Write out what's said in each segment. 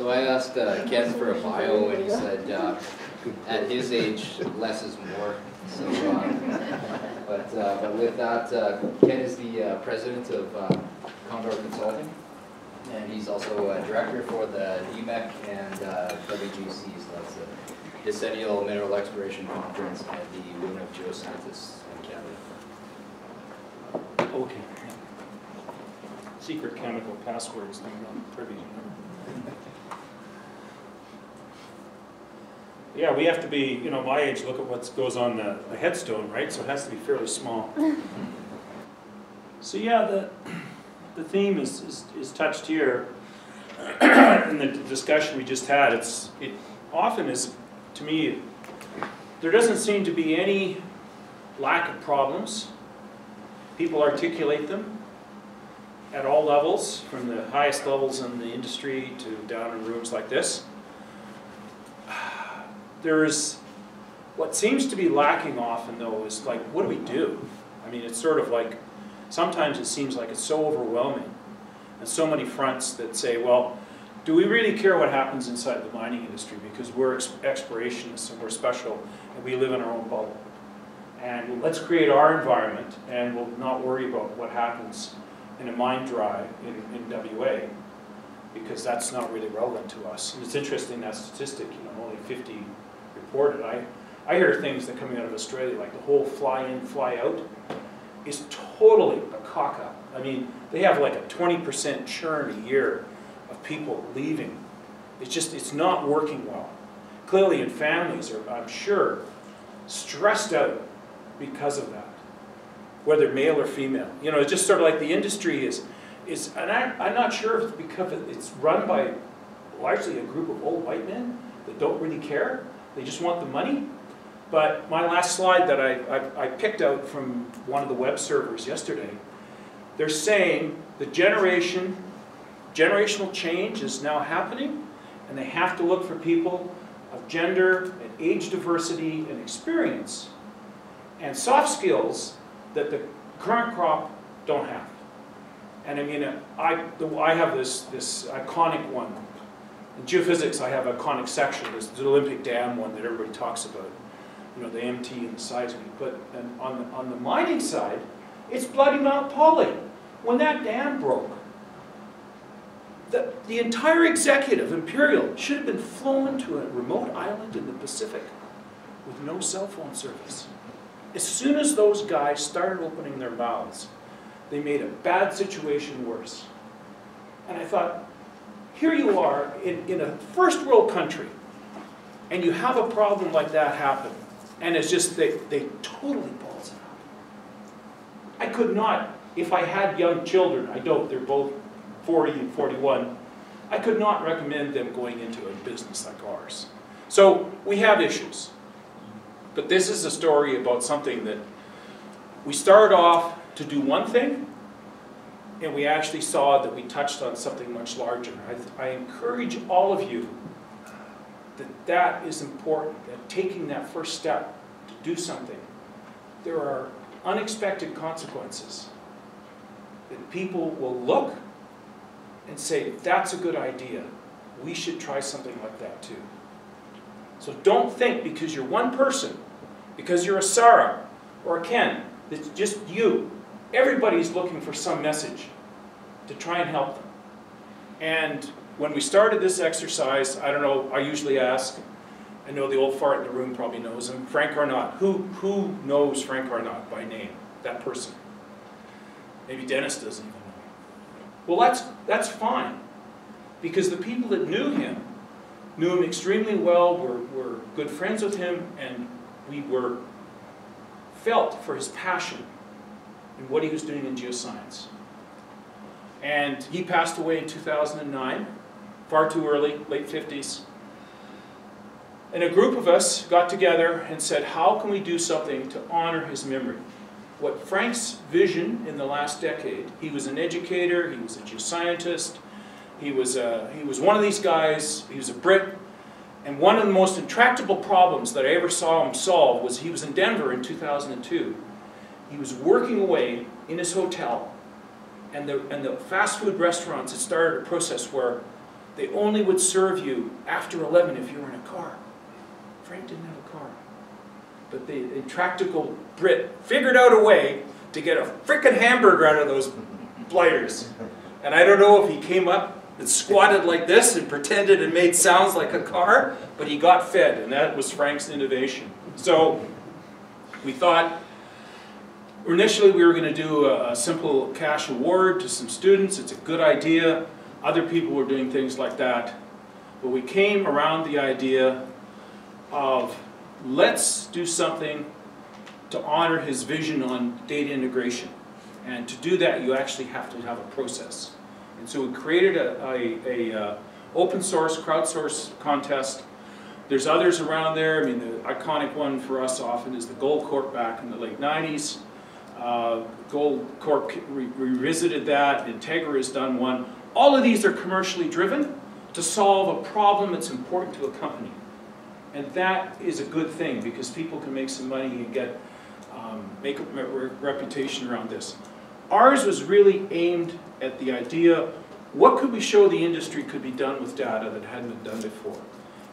So I asked Ken for a bio, and he said at his age, less is more. So, but with that, Ken is the president of Condor Consulting, and he's also a director for the DMEC and WGC, so that's the Decennial Mineral Exploration Conference and the Women of Geoscientists in Canada. Okay. Secret chemical passwords that I'm not privy to. Yeah, we have to be, you know, my age, look at what goes on the headstone, right? So it has to be fairly small. So yeah, the theme is touched here in the discussion we just had. It often is, to me, there doesn't seem to be any lack of problems. People articulate them at all levels, from the highest levels in the industry to down in rooms like this. There's, what seems to be lacking often though is like, what do we do? I mean, it's sort of like, sometimes it seems like it's so overwhelming and so many fronts that say, well, do we really care what happens inside the mining industry? Because we're explorationists and we're special and we live in our own bubble. And let's create our environment and we'll not worry about what happens in a mine drive in WA, because that's not really relevant to us. And it's interesting, that statistic, you know, only 50 reported. I hear things that coming out of Australia, like the whole fly in, fly out, is totally a cock up. I mean, they have like a 20% churn a year of people leaving. It's just, it's not working well. Clearly, and families are, I'm sure, stressed out because of that, whether male or female. You know, it's just sort of like the industry is and I'm not sure if it's because it's run by largely a group of old white men that don't really care. They just want the money. But my last slide that I picked out from one of the web servers yesterday, they're saying the generational change is now happening, and they have to look for people of gender and age diversity and experience and soft skills that the current crop don't have. And I mean, I have this iconic one. In geophysics, I have an iconic section. There's the Olympic Dam one that everybody talks about, you know, the MT and the seismic. But and on the mining side, it's bloody Mount Polley. When that dam broke, the entire executive, Imperial, should have been flown to a remote island in the Pacific with no cell phone service. As soon as those guys started opening their mouths, they made a bad situation worse. And I thought, here you are in a first world country, and you have a problem like that happen. And it's just, they totally balls it up. I could not, if I had young children, I don't, they're both 40 and 41, I could not recommend them going into a business like ours. So we have issues. But this is a story about something that we started off to do one thing, and we actually saw that we touched on something much larger. I encourage all of you that that is important, that taking that first step to do something, there are unexpected consequences that people will look and say, that's a good idea. We should try something like that too. So don't think because you're one person, because you're a Sarah or a Ken, that's just you. Everybody's looking for some message to try and help them. And when we started this exercise, I don't know, I usually ask, I know the old fart in the room probably knows him, Frank Arnott. Who knows Frank Arnott by name, that person? Maybe Dennis doesn't even know. Well, that's fine, because the people that knew him extremely well, were good friends with him, and we were felt for his passion and what he was doing in geoscience. And he passed away in 2009, far too early, late 50s. And a group of us got together and said, how can we do something to honor his memory? What Frank's vision in the last decade, he was an educator, he was a geoscientist, He was one of these guys, he was a Brit, and one of the most intractable problems that I ever saw him solve was he was in Denver in 2002. He was working away in his hotel, and the fast food restaurants had started a process where They only would serve you after 11 if you were in a car. Frank didn't have a car. But the intractable Brit figured out a way to get a frickin' hamburger out of those blighters. And I don't know if he came up and squatted like this and pretended and made sounds like a car, but he got fed, and that was Frank's innovation. So we thought, initially we were going to do a simple cash award to some students. It's a good idea. Other people were doing things like that. But we came around the idea of, let's do something to honor his vision on data integration. And to do that, you actually have to have a process. And so we created a open source, crowdsource contest. There's others around there. I mean, the iconic one for us often is the Goldcorp back in the late 90s. Goldcorp revisited that. Integra has done one. All of these are commercially driven to solve a problem that's important to a company. And that is a good thing, because people can make some money and get make a reputation around this. Ours was really aimed at the idea, what could we show the industry could be done with data that hadn't been done before?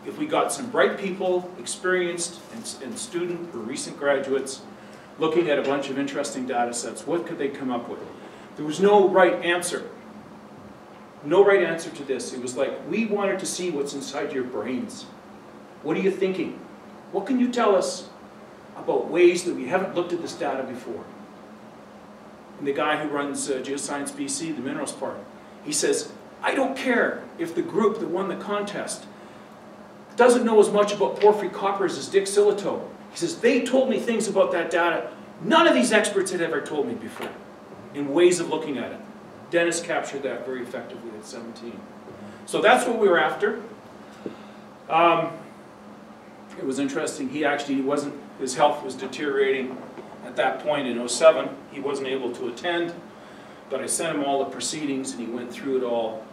If we got some bright people, experienced and student or recent graduates, looking at a bunch of interesting data sets, what could they come up with? There was no right answer. No right answer to this. It was like, we wanted to see what's inside your brains. What are you thinking? What can you tell us about ways that we haven't looked at this data before? And the guy who runs Geoscience BC, the Minerals Park, he says, I don't care if the group that won the contest doesn't know as much about porphyry coppers as Dick Sillito. He says, they told me things about that data none of these experts had ever told me before, in ways of looking at it. Dennis captured that very effectively at 17. So that's what we were after. It was interesting. He actually wasn't, his health was deteriorating at that point in 07. He wasn't able to attend, but I sent him all the proceedings and he went through it all.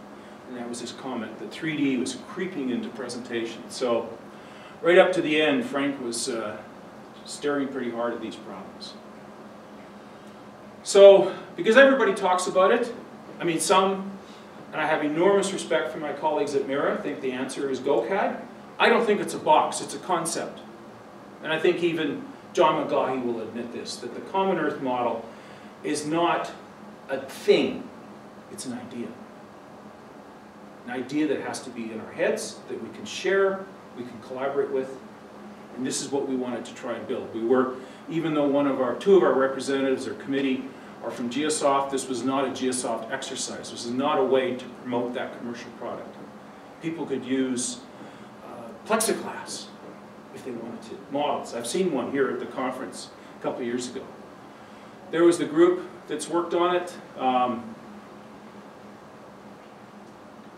And that was his comment, that 3D was creeping into presentation. So right up to the end, Frank was staring pretty hard at these problems. So, because everybody talks about it, I mean some, and I have enormous respect for my colleagues at MIRA, I think the answer is GOCAD. I don't think it's a box, it's a concept. And I think even John McGaughey will admit this, that the Common Earth Model is not a thing, it's an idea. An idea that has to be in our heads, that we can share, we can collaborate with, and this is what we wanted to try and build. We were, even though two of our representatives or committee are from Geosoft, this was not a Geosoft exercise. This is not a way to promote that commercial product. People could use plexiglass if they wanted to. Models. I've seen one here at the conference a couple of years ago. There was the group that's worked on it.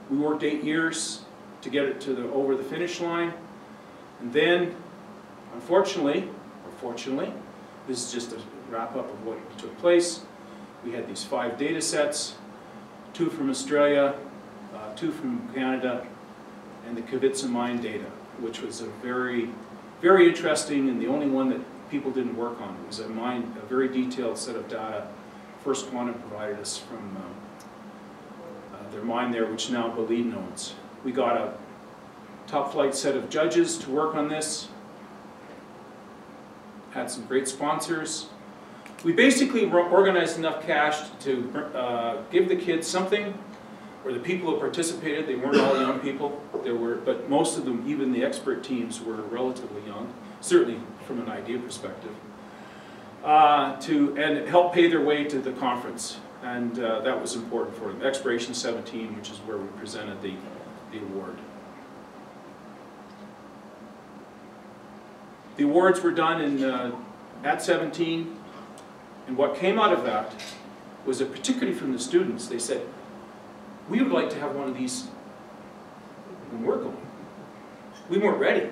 We worked 8 years to get it to over the finish line, and then, unfortunately, or fortunately, this is just a wrap-up of what took place. We had these 5 data sets, 2 from Australia, 2 from Canada, and the Kvitsa mine data, which was a very, very interesting and the only one that people didn't work on. It was a mine, a very detailed set of data First Quantum provided us from their mine there, which now Baleed owns. We got a top-flight set of judges to work on this. Had some great sponsors. We basically organized enough cash to give the kids something, or the people who participated. They weren't all young people. There were, but most of them, even the expert teams, were relatively young, certainly from an idea perspective. And help pay their way to the conference, and that was important for them. Expedition 17, which is where we presented the award. The awards were done in, at 17, and what came out of that was that, particularly from the students, they said, we would like to have one of these when we're going. We weren't ready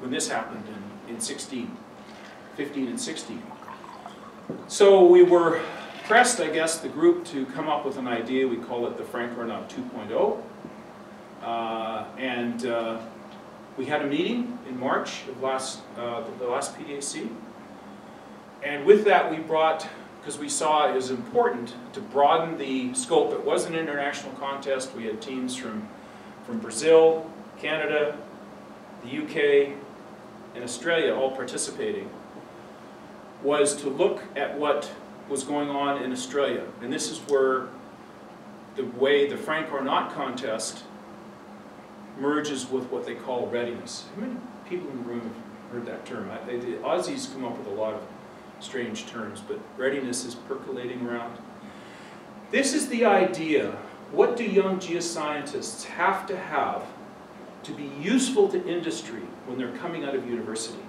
when this happened in 15 and 16. So we were pressed, I guess, the group to come up with an idea. We call it the Frank Arnott 2.0. We had a meeting in March of the last PDAC, and with that we brought, because we saw it was important to broaden the scope. It was an international contest. We had teams from from Brazil, Canada, the UK, and Australia all participating, was to look at what was going on in Australia. And this is where the way the Frank Arnott contest merges with what they call readiness. How many people in the room have heard that term? The Aussies come up with a lot of strange terms, but readiness is percolating around. This is the idea. What do young geoscientists have to be useful to industry when they're coming out of university,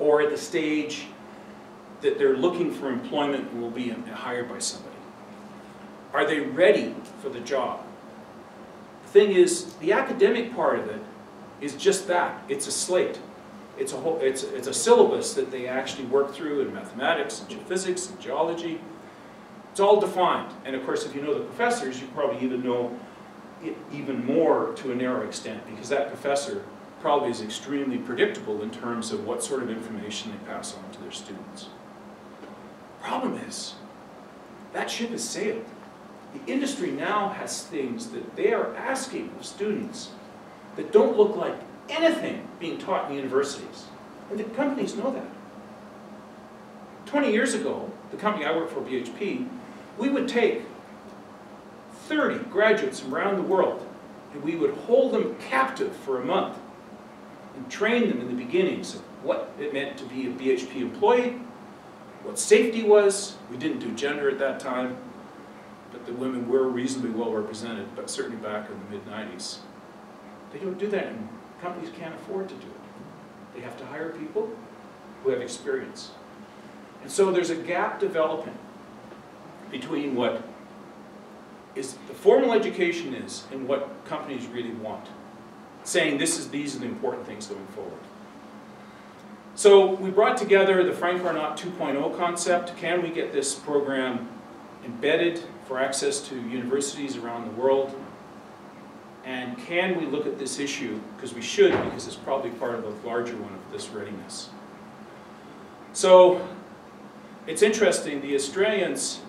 or at the stage that they're looking for employment and will be hired by somebody? Are they ready for the job? The thing is, the academic part of it is just that. It's a slate. It's a whole, it's a syllabus that they actually work through in mathematics and geophysics and geology. It's all defined. And of course, if you know the professors, you probably even know it even more to a narrow extent, because that professor probably is extremely predictable in terms of what sort of information they pass on to their students. Problem is, that ship has sailed. The industry now has things that they are asking of students that don't look like anything being taught in universities. And the companies know that. 20 years ago, the company I worked for, BHP, we would take 30 graduates from around the world, and we would hold them captive for a month and train them in the beginnings of what it meant to be a BHP employee, what safety was. We didn't do gender at that time, but the women were reasonably well represented, but certainly back in the mid-90s. They don't do that anymore. Companies can't afford to do it. They have to hire people who have experience. And so there's a gap developing between what is the formal education is and what companies really want, saying these are the important things going forward. So we brought together the Frank Arnott 2.0 concept. Can we get this program embedded for access to universities around the world? And can we look at this issue, because we should, because it's probably part of a larger one of this readiness. So it's interesting, the Australians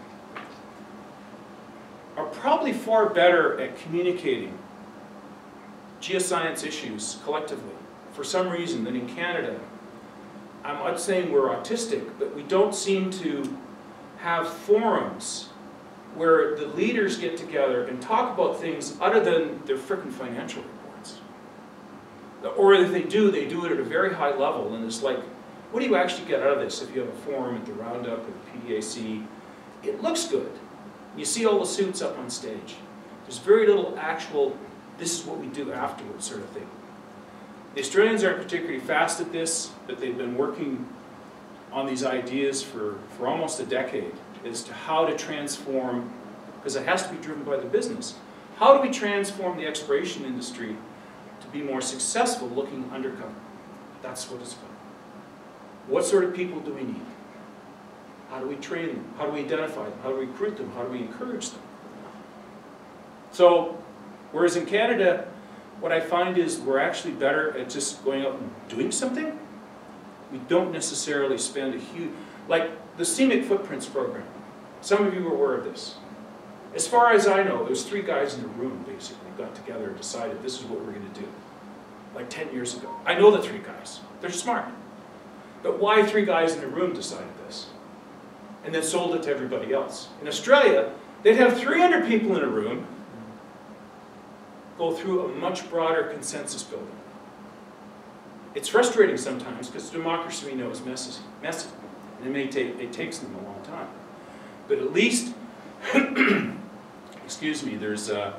are probably far better at communicating geoscience issues collectively, for some reason, than in Canada. I'm not saying we're autistic, but we don't seem to have forums where the leaders get together and talk about things other than their frickin' financial reports. Or if they do it at a very high level, and it's like, what do you actually get out of this if you have a forum at the Roundup or the PDAC? It looks good. You see all the suits up on stage. There's very little actual, this is what we do afterwards sort of thing. The Australians aren't particularly fast at this, but they've been working on these ideas for almost a decade as to how to transform, because it has to be driven by the business. How do we transform the exploration industry to be more successful looking undercover? That's what it's about. What sort of people do we need? How do we train them? How do we identify them? How do we recruit them? How do we encourage them? So, whereas in Canada, what I find is we're actually better at just going out and doing something. We don't necessarily spend a huge, like the scenic Footprints Program. Some of you were aware of this. As far as I know, there's 3 guys in a room, basically, got together and decided this is what we're going to do, like 10 years ago. I know the 3 guys. They're smart. But why 3 guys in a room decided this? And then sold it to everybody else. In Australia, they'd have 300 people in a room go through a much broader consensus building. It's frustrating sometimes because democracy, we know, is messy. And it takes them a long time. But at least, excuse me, there's a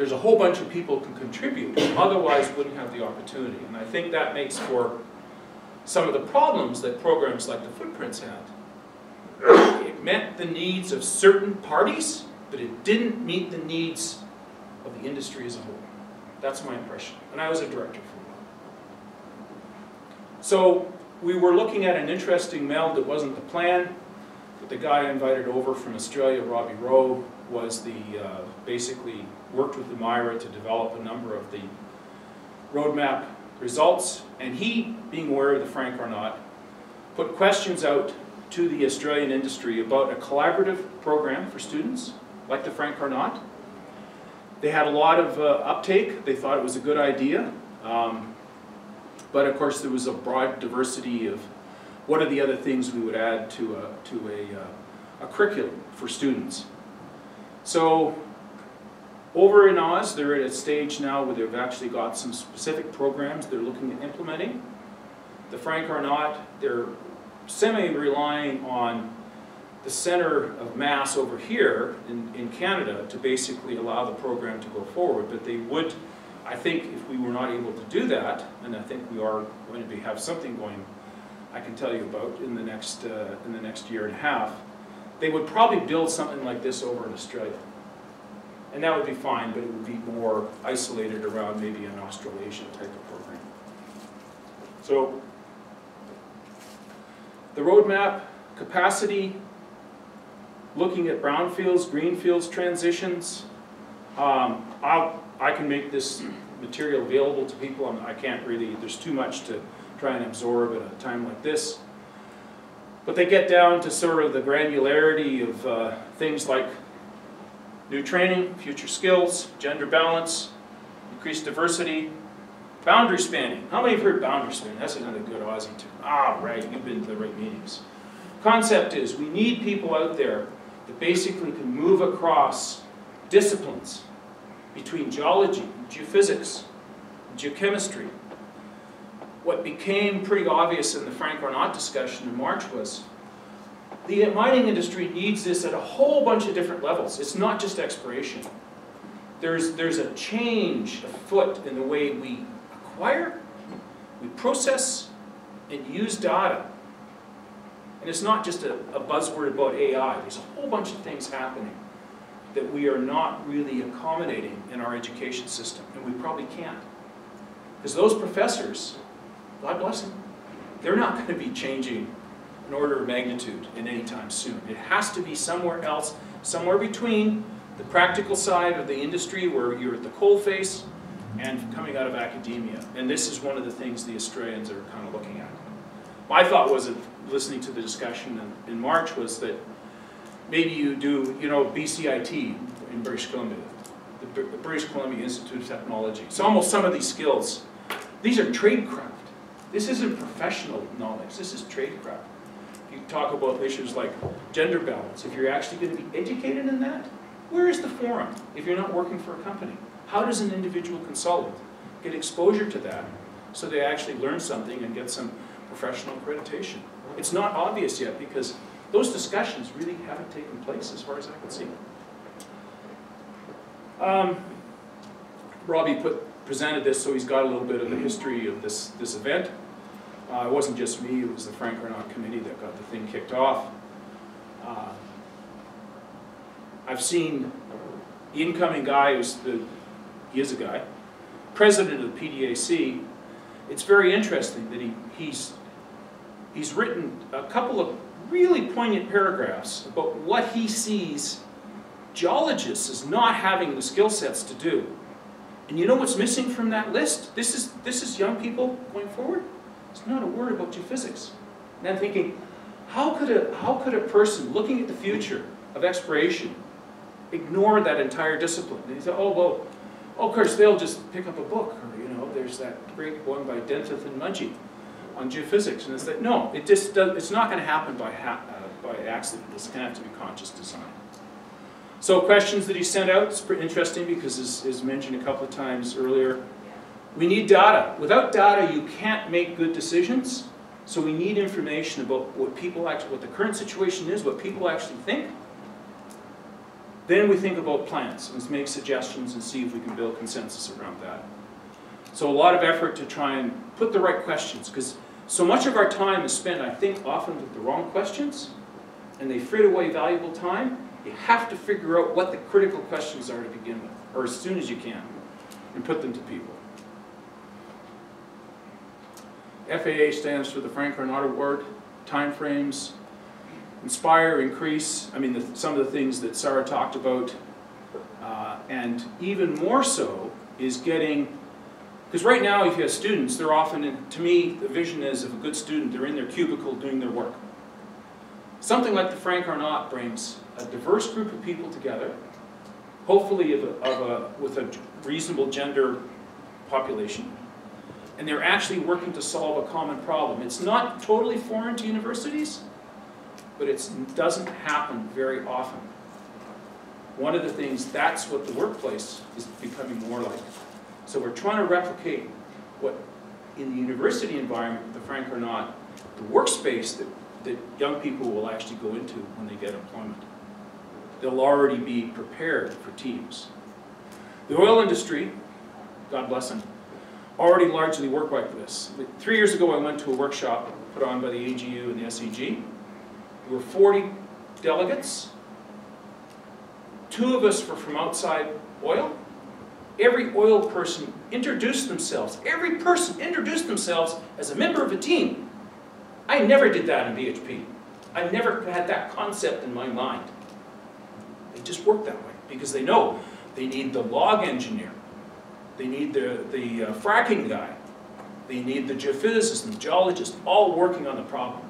whole bunch of people who can contribute who otherwise wouldn't have the opportunity. And I think that makes for some of the problems that programs like the Footprints had. It met the needs of certain parties, but it didn't meet the needs of the industry as a whole. That's my impression. And I was a director for a while. So we were looking at an interesting meld that wasn't the plan, but the guy I invited over from Australia, Robbie Rowe, was the, basically worked with the MIRA to develop a number of the roadmap results. And he, being aware of the Frank Arnott, put questions out to the Australian industry about a collaborative program for students, like the Frank Arnott, They had a lot of uptake. They thought it was a good idea. But of course there was a broad diversity of what are the other things we would add to a curriculum for students. So over in Oz, they're at a stage now where they've actually got some specific programs they're looking at implementing. The Frank Arnott, they're semi-relying on the center of mass over here in Canada to basically allow the program to go forward. But they would, I think, if we were not able to do that, and I think we are going to have something going, I can tell you about in the next year and a half, they would probably build something like this over in Australia. And that would be fine, but it would be more isolated around maybe an Australasian type of program. So the roadmap, capacity, looking at brownfields, greenfields transitions. I can make this material available to people. I can't really, there's too much to try and absorb at a time like this. But they get down to sort of the granularity of things like new training, future skills, gender balance, increased diversity, boundary spanning. How many have heard boundary spanning? That's another good Aussie term. Ah, right, you've been to the right meetings. Concept is we need people out there that basically can move across disciplines between geology, geophysics, geochemistry. What became pretty obvious in the Frank Arnott discussion in March was the mining industry needs this at a whole bunch of different levels. It's not just exploration. There's a change afoot in the way we acquire, we process, and use data. And it's not just a buzzword about AI. There's a whole bunch of things happening that we are not really accommodating in our education system, and we probably can't. Because those professors, God bless them, they're not going to be changing an order of magnitude in any time soon. It has to be somewhere else, somewhere between the practical side of the industry where you're at the coalface and coming out of academia. And this is one of the things the Australians are kind of looking at. My thought was, listening to the discussion in March, was that maybe you do, you know, BCIT in British Columbia, the British Columbia Institute of Technology. So almost some of these skills, these are tradecraft. This isn't professional knowledge, this is tradecraft. You talk about issues like gender balance. If you're actually going to be educated in that, where is the forum if you're not working for a company? How does an individual consultant get exposure to that so they actually learn something and get some professional accreditation? It's not obvious yet because those discussions really haven't taken place as far as I can see. Robbie presented this, so he's got a little bit of the history of this event. It wasn't just me, it was the Frank Arnott Committee that got the thing kicked off. I've seen the incoming guy, he is a guy, president of the PDAC. It's very interesting that he's written a couple of really poignant paragraphs about what he sees geologists as not having the skill sets to do. And you know what's missing from that list? This is young people going forward. It's not a word about geophysics. And I'm thinking, how could a person looking at the future of exploration ignore that entire discipline? And he said, oh, well, of course, they'll just pick up a book. Or, you know, there's that great one by Dentith and Mudgee on geophysics. And it's like, no, it just does, it's not going to happen by accident. It's going to have to be conscious design. So questions that he sent out, it's pretty interesting because as mentioned a couple of times earlier, we need data. Without data, you can't make good decisions. So we need information about what the current situation is, what people actually think. Then we think about plans and make suggestions and see if we can build consensus around that. So a lot of effort to try and put the right questions, because so much of our time is spent, I think, often with the wrong questions, and they frit away valuable time. You have to figure out what the critical questions are to begin with, or as soon as you can, and put them to people. FAA stands for the Frank Arnott Award, timeframes, inspire, increase, I mean some of the things that Sarah talked about, and even more so is getting, because right now if you have students, they're often, to me, the vision is of a good student, they're in their cubicle doing their work. Something like the Frank Arnott brings a diverse group of people together hopefully with a reasonable gender population. And they're actually working to solve a common problem. It's not totally foreign to universities, but it doesn't happen very often. One of the things, that's what the workplace is becoming more like. So we're trying to replicate what, in the university environment, the Frank Arnott, the workspace that young people will actually go into when they get employment. They'll already be prepared for teams. The oil industry, God bless them, already largely work like this. 3 years ago, I went to a workshop put on by the AGU and the SEG. There were 40 delegates. 2 of us were from outside oil. Every oil person introduced themselves. Every person introduced themselves as a member of a team. I never did that in BHP. I never had that concept in my mind. They just work that way because they know they need the log engineer. They need the fracking guy. They need the geophysicist and the geologist all working on the problem.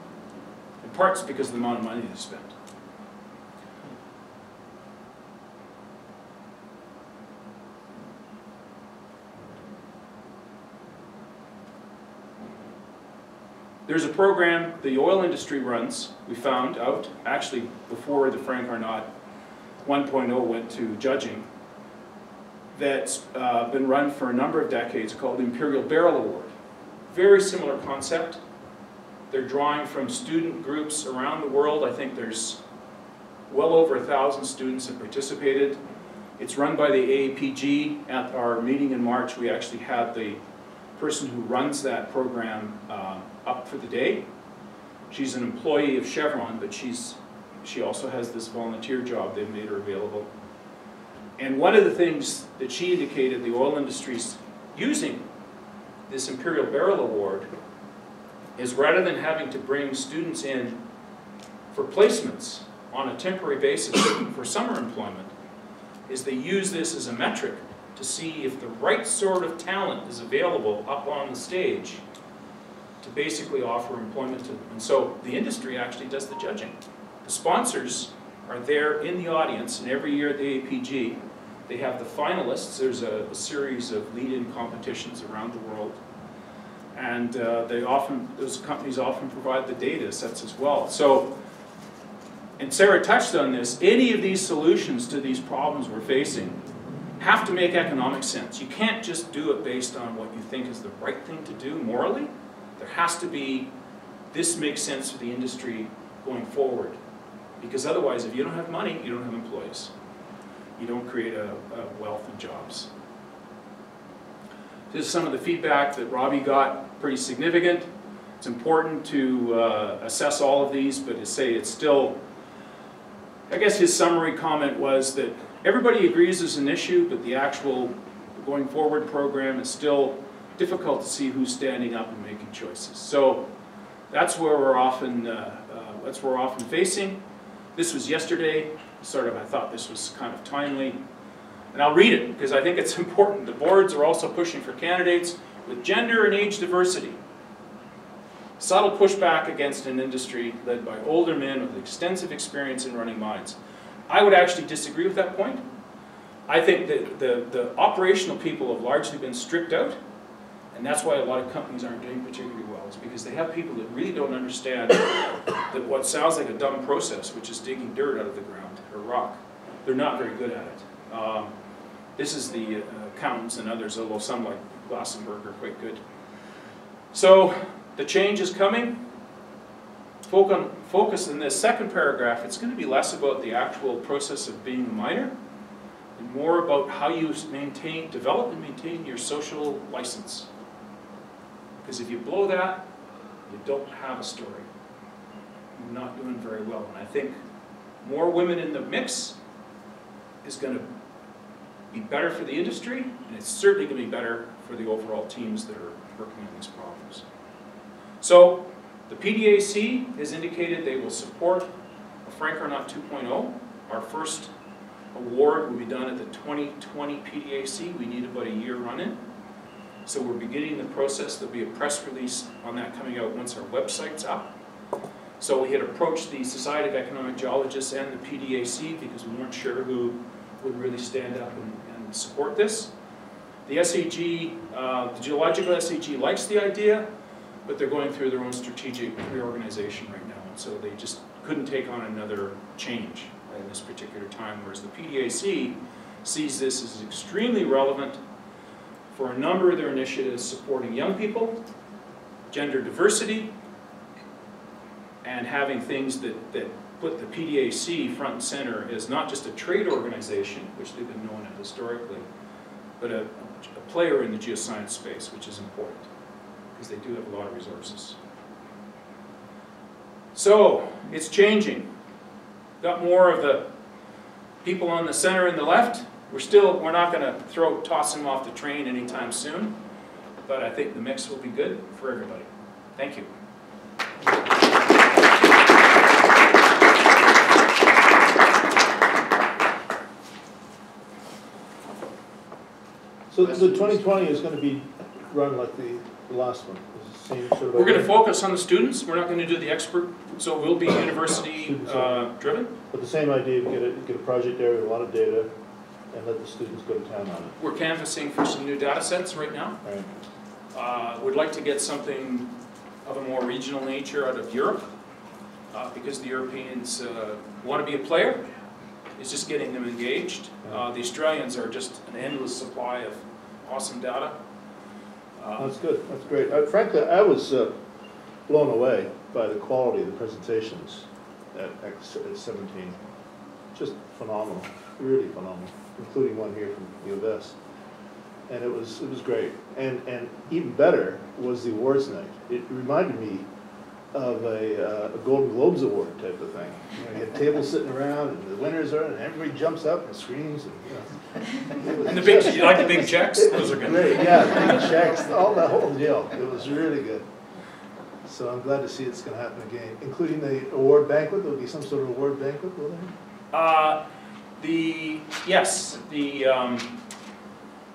In part because of the amount of money they spend. There's a program the oil industry runs, we found out, actually before the Frank Arnott 1.0 went to judging, that's been run for a number of decades called the Imperial Barrel Award. Very similar concept. They're drawing from student groups around the world. I think there's well over 1,000 students that participated. It's run by the AAPG. At our meeting in March, we actually had the person who runs that program up for the day. She's an employee of Chevron, but she also has this volunteer job they've made her available. And one of the things that she indicated the oil industry's using this Imperial Barrel Award is rather than having to bring students in for placements on a temporary basis for summer employment, is they use this as a metric to see if the right sort of talent is available up on the stage to basically offer employment to them. And so the industry actually does the judging. The sponsors are there in the audience, and every year at the APG, they have the finalists. There's a series of lead-in competitions around the world, and those companies often provide the data sets as well. So, and Sarah touched on this, any of these solutions to these problems we're facing have to make economic sense. You can't just do it based on what you think is the right thing to do morally. There has to be, this makes sense for the industry going forward. Because otherwise, if you don't have money, you don't have employees. You don't create a wealth of jobs. This is some of the feedback that Robbie got, pretty significant. It's important to assess all of these, but to say it's still, I guess his summary comment was that everybody agrees there's an issue, but the actual going forward program is still difficult to see who's standing up and making choices. So that's where we're often facing. This was yesterday. Sort of, I thought this was kind of timely, and I'll read it because I think it's important. The boards are also pushing for candidates with gender and age diversity. Subtle pushback against an industry led by older men with extensive experience in running mines. I would actually disagree with that point. I think that the operational people have largely been stripped out, and that's why a lot of companies aren't doing particularly well. It's because they have people that really don't understand that what sounds like a dumb process, which is digging dirt out of the ground or rock, they're not very good at it. This is the accountants and others, although some like Glassenberg are quite good. So the change is coming. Focus in this second paragraph, it's going to be less about the actual process of being a miner and more about how you maintain, develop and maintain your social license. Because if you blow that, you don't have a story. You're not doing very well. And I think more women in the mix is going to be better for the industry, and it's certainly going to be better for the overall teams that are working on these problems. So, the PDAC has indicated they will support a Frank Arnott 2.0. Our first award will be done at the 2020 PDAC. We need about a year run-in. So we're beginning the process. There'll be a press release on that coming out once our website's up. So we had approached the Society of Economic Geologists and the PDAC because we weren't sure who would really stand up and support this. The SEG, the geological SEG likes the idea, but they're going through their own strategic reorganization right now, and so they just couldn't take on another change at this particular time, whereas the PDAC sees this as extremely relevant for a number of their initiatives supporting young people, gender diversity, and having things that, put the PDAC front and center as not just a trade organization, which they've been known as historically, but a player in the geoscience space, which is important, because they do have a lot of resources. So, it's changing. Got more of the people on the center and the left. We're not going to toss them off the train anytime soon, but I think the mix will be good for everybody. Thank you. So the 2020 is going to be run like the last one. It's the same sort of. We're going to focus on the students. We're not going to do the expert. So we'll be university driven. But the same idea, get a project area with a lot of data and let the students go to town on it. We're canvassing for some new data sets right now. Right. We'd like to get something of a more regional nature out of Europe because the Europeans want to be a player. It's just getting them engaged. The Australians are just an endless supply of awesome data. That's good. That's great. Frankly, I was blown away by the quality of the presentations at 17. Just phenomenal, really phenomenal, including one here from U of S. And it was great. And even better was the awards night. It reminded me of a Golden Globes award type of thing. You have tables sitting around, and the winners are, and everybody jumps up and screams, and you know. And the big, you like the big checks? Those are good. Great, yeah, the big checks, all the whole deal. It was really good. So I'm glad to see it's going to happen again, including the award banquet. There'll be some sort of award banquet, will there? How does the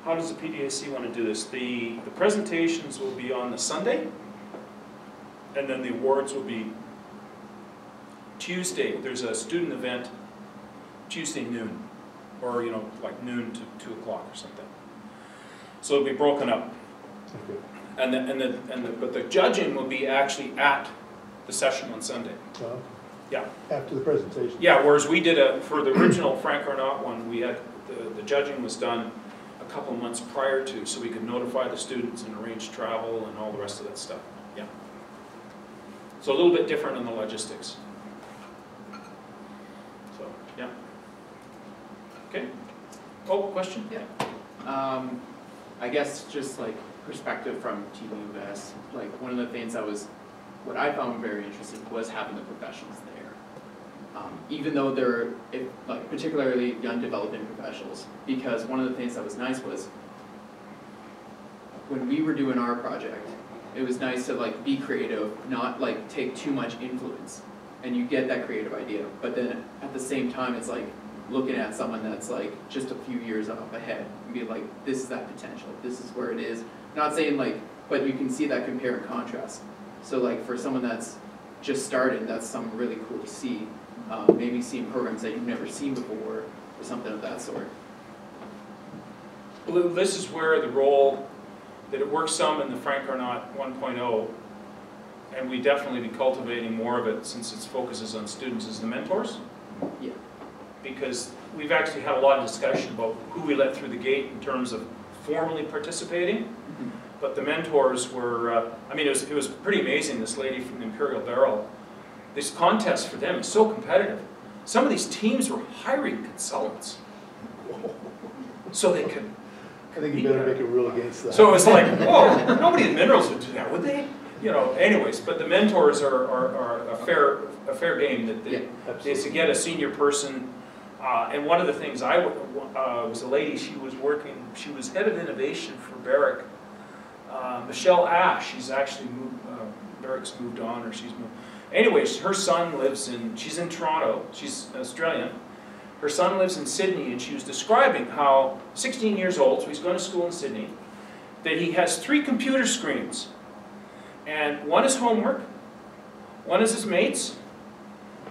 PDAC want to do this? The presentations will be on the Sunday. And then the awards will be Tuesday. There's a student event Tuesday noon, or you know, like noon to 2 o'clock or something. So it'll be broken up. Okay. But the judging will be actually at the session on Sunday. Well, yeah. After the presentation. Yeah. Whereas we did for the original Frank Arnott one, we had the judging was done a couple months prior to, so we could notify the students and arrange travel and all the rest of that stuff. Yeah. So a little bit different in the logistics. So, yeah. Okay. Oh, question? Yeah. I guess just like perspective from TUS, like one of the things that was, what I found very interesting was having the professionals there. Even though they're, like particularly young developing professionals, because one of the things that was nice was when we were doing our project, it was nice to like be creative, not like take too much influence, and you get that creative idea. But then at the same time, it's like looking at someone that's like just a few years up ahead and be like, this is that potential, this is where it is. Not saying like, but you can see that compare and contrast. So like for someone that's just started, that's something really cool to see. Maybe seeing programs that you've never seen before or something of that sort. Well, this is where the role. That it works some in the Frank Arnott 1.0, and we definitely be cultivating more of it since its focuses on students as the mentors. Yeah. Because we've actually had a lot of discussion about who we let through the gate in terms of formally participating, mm-hmm. But the mentors were, I mean, it was pretty amazing, this lady from the Imperial Barrel. This contest for them is so competitive. Some of these teams were hiring consultants so they could. I think you better make a rule against that. So it was like, whoa, nobody in Minerals would do that, would they? You know, anyways, but the mentors are a fair game. That they, yeah, is to get a senior person. And one of the things I was a lady, she was head of innovation for Barrick. Michelle Ash, she's actually moved, Barrick's moved on, or she's moved. Anyways, her son lives in, she's in Toronto, she's Australian. Her son lives in Sydney, and she was describing how 16 years old, so he's going to school in Sydney, that he has 3 computer screens. And one is homework, one is his mates,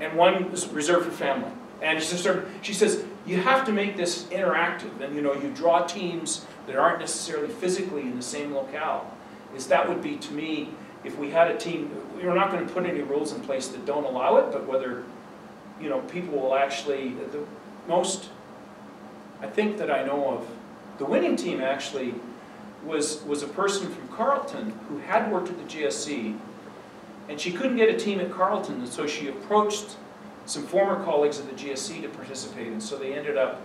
and one is reserved for family. And she says, you have to make this interactive, and you draw teams that aren't necessarily physically in the same locale. That would be, to me, if we had a team, we're not going to put any rules in place that don't allow it, but whether, people will actually, the most, I think that I know of, the winning team actually was a person from Carleton who had worked at the GSC, and she couldn't get a team at Carleton, and so she approached some former colleagues at the GSC to participate, and so they ended up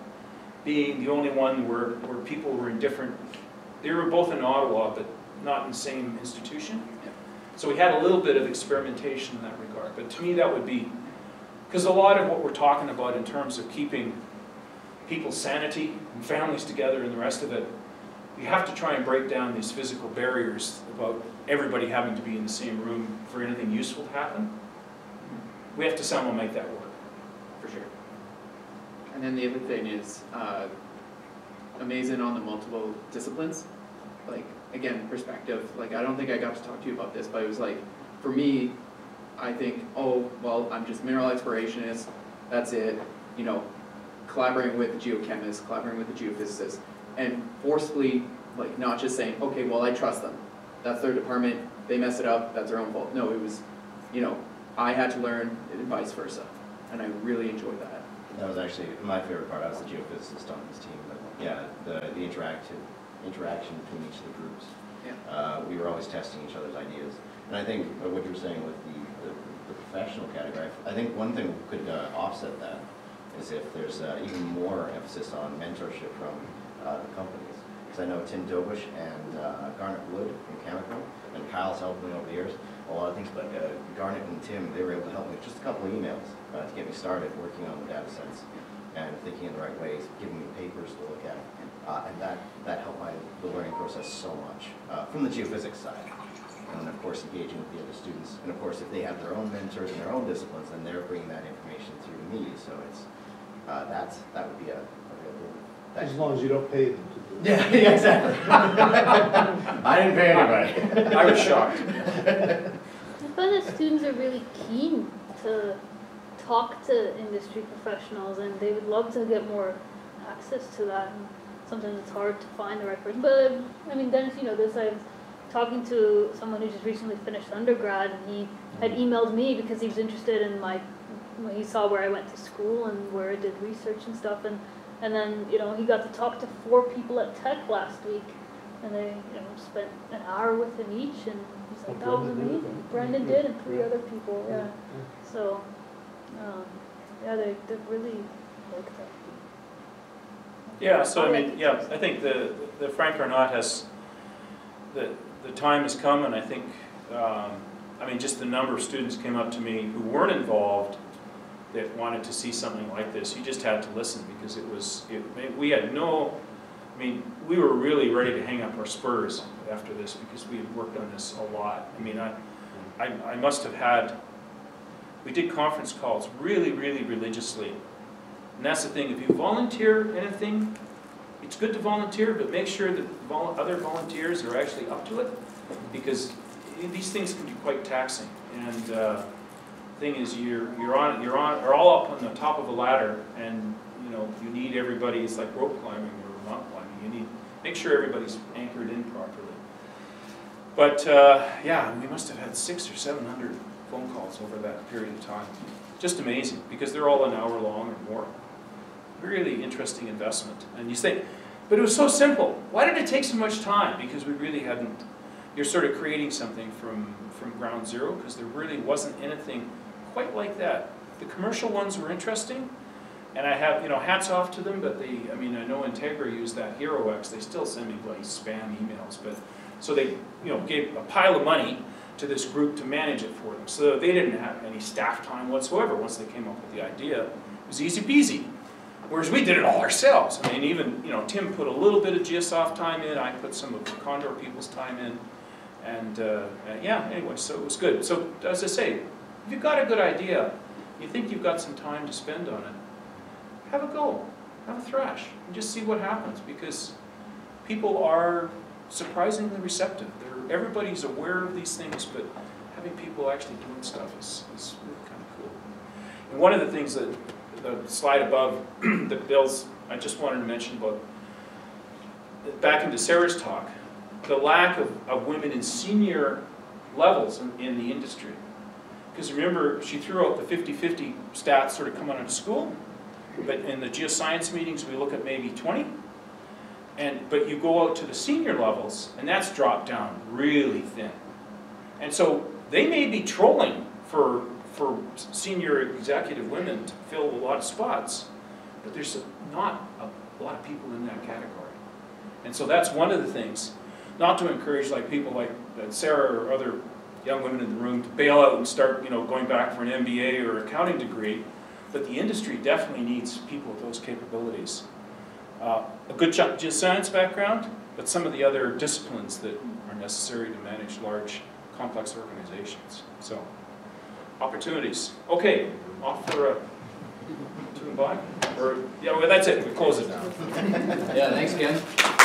being the only one where people were in different, they were both in Ottawa, but not in the same institution. Yeah. So we had a little bit of experimentation in that regard, but to me that would be, because a lot of what we're talking about in terms of keeping people's sanity and families together and the rest of it, you have to try and break down these physical barriers about everybody having to be in the same room for anything useful to happen. We have to somehow make that work, for sure. And then the other thing is amazing on the multiple disciplines. Like, again, perspective. Like, I don't think I got to talk to you about this, but it was like, for me, I think, oh, well, I'm just mineral explorationist, that's it. You know, collaborating with a geochemist, collaborating with a geophysicist, and forcefully, like, not just saying, okay, well, I trust them. That's their department, they mess it up, that's their own fault. No, it was, I had to learn and vice versa, and I really enjoyed that. That was actually my favorite part. I was the geophysicist on this team, but yeah, the interaction between each of the groups. Yeah. We were always testing each other's ideas. And I think what you were saying with the professional category, I think one thing could offset that is if there's even more emphasis on mentorship from the companies. Because I know Tim Dobush and Garnet Wood from Cameco, and Kyle's helped me over the years. A lot of things, but Garnet and Tim, they were able to help me with just a couple of emails to get me started working on the data sets and thinking in the right ways, giving me papers to look at. And that helped the learning process so much from the geophysics side. And of course, engaging with the other students. And of course, if they have their own mentors and their own disciplines, then they're bringing that information through me. So it's, that would be a real boom. As long as you don't pay them to do it. Yeah, exactly. I didn't pay anybody. I was shocked. I find that students are really keen to talk to industry professionals, and they would love to get more access to that. And sometimes it's hard to find the right person. But, I mean, Dennis, you know this. I was talking to someone who just recently finished undergrad, and he had emailed me because he was interested in he saw where I went to school and where I did research and stuff. And then, he got to talk to 4 people at Tech last week, and they, spent an hour with him each, and he's like, that was amazing. Brendan did, and 3 other people, yeah. So, yeah, they really liked that. Yeah, so, I mean, yeah, I think the Frank Arnott has, the time has come, and I think, I mean, just the number of students came up to me who weren't involved that wanted to see something like this. You just had to listen, because it was, we had no, I mean, we were really ready to hang up our spurs after this, because we had worked on this a lot. I mean, I must have had, we did conference calls really, really religiously. And that's the thing, if you volunteer anything, it's good to volunteer, but make sure that other volunteers are actually up to it, because these things can be quite taxing. And, thing is, you're all up on the top of a ladder, and you need everybody. It's like rope climbing or rock climbing. You need make sure everybody's anchored in properly. But yeah, we must have had 600 or 700 phone calls over that period of time. Just amazing, because they're all an hour long or more. Really interesting investment. And you think, but it was so simple. Why did it take so much time? Because we really hadn't. You're sort of creating something from ground zero, because there really wasn't anything quite like that. The commercial ones were interesting, and I have, hats off to them, but I mean, I know Integra used that HeroX, they still send me like spam emails, but, so they, gave a pile of money to this group to manage it for them, so they didn't have any staff time whatsoever. Once they came up with the idea, it was easy peasy, whereas we did it all ourselves. I mean, even, Tim put a little bit of Geosoft time in, I put some of the Condor people's time in, and yeah, anyway, so it was good. So, as I say, if you've got a good idea, you think you've got some time to spend on it, have a go, have a thrash, and just see what happens, because people are surprisingly receptive. Everybody's aware of these things, but having people actually doing stuff is really kind of cool. And one of the things that the slide above that Bill's, I just wanted to mention about, back into Sarah's talk, the lack of women in senior levels in the industry. Because remember, she threw out the 50-50 stats sort of coming out of school, but in the geoscience meetings we look at maybe 20, but you go out to the senior levels and that's dropped down really thin. And so they may be trolling for senior executive women to fill a lot of spots, but there's not a lot of people in that category. And so that's one of the things, not to encourage like people like Sarah or other young women in the room to bail out and start, you know, going back for an MBA or accounting degree, but the industry definitely needs people with those capabilities. A good chunk of geoscience background, but some of the other disciplines that are necessary to manage large, complex organizations. So, opportunities. Okay, off for a two and by, or yeah, well, that's it. We close it now. Yeah, thanks, Ken.